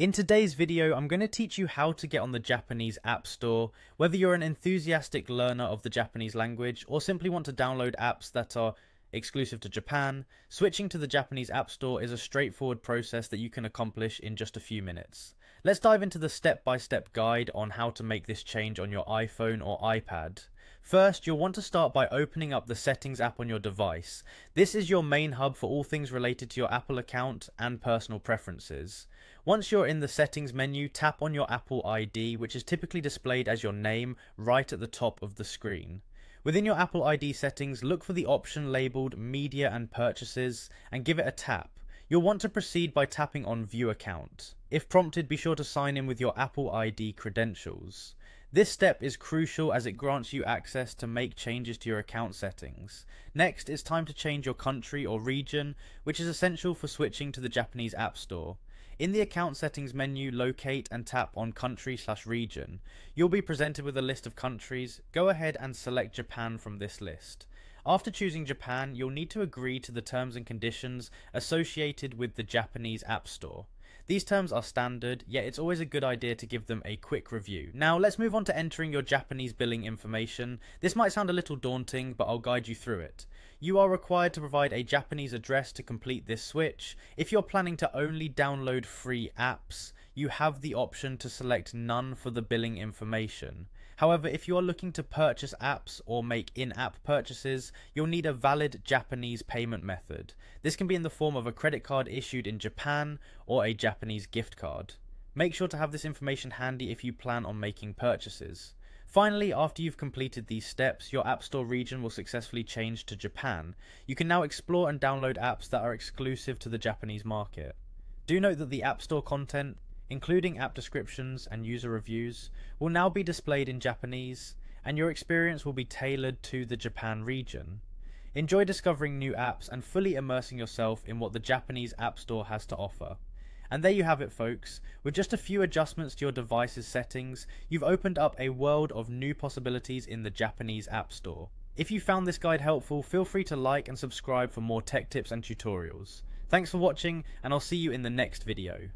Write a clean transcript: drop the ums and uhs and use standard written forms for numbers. In today's video, I'm going to teach you how to get on the Japanese App Store, whether you're an enthusiastic learner of the Japanese language or simply want to download apps that are exclusive to Japan. Switching to the Japanese App Store is a straightforward process that you can accomplish in just a few minutes. Let's dive into the step-by-step guide on how to make this change on your iPhone or iPad. First, you'll want to start by opening up the Settings app on your device. This is your main hub for all things related to your Apple account and personal preferences. Once you're in the Settings menu, tap on your Apple ID, which is typically displayed as your name right at the top of the screen. Within your Apple ID settings, look for the option labeled Media and Purchases and give it a tap. You'll want to proceed by tapping on View Account. If prompted, be sure to sign in with your Apple ID credentials. This step is crucial as it grants you access to make changes to your account settings. Next, it's time to change your country or region, which is essential for switching to the Japanese App Store. In the account settings menu, locate and tap on country/region. You'll be presented with a list of countries. Go ahead and select Japan from this list. After choosing Japan, you'll need to agree to the terms and conditions associated with the Japanese App Store. These terms are standard, yet it's always a good idea to give them a quick review. Now let's move on to entering your Japanese billing information. This might sound a little daunting, but I'll guide you through it. You are required to provide a Japanese address to complete this switch. If you're planning to only download free apps, you have the option to select none for the billing information. However, if you are looking to purchase apps or make in-app purchases, you'll need a valid Japanese payment method. This can be in the form of a credit card issued in Japan or a Japanese gift card. Make sure to have this information handy if you plan on making purchases. Finally, after you've completed these steps, your App Store region will successfully change to Japan. You can now explore and download apps that are exclusive to the Japanese market. Do note that the App Store content, including app descriptions and user reviews, will now be displayed in Japanese, and your experience will be tailored to the Japan region. Enjoy discovering new apps and fully immersing yourself in what the Japanese App Store has to offer. And there you have it, folks. With just a few adjustments to your device's settings, you've opened up a world of new possibilities in the Japanese App Store. If you found this guide helpful, feel free to like and subscribe for more tech tips and tutorials. Thanks for watching, and I'll see you in the next video.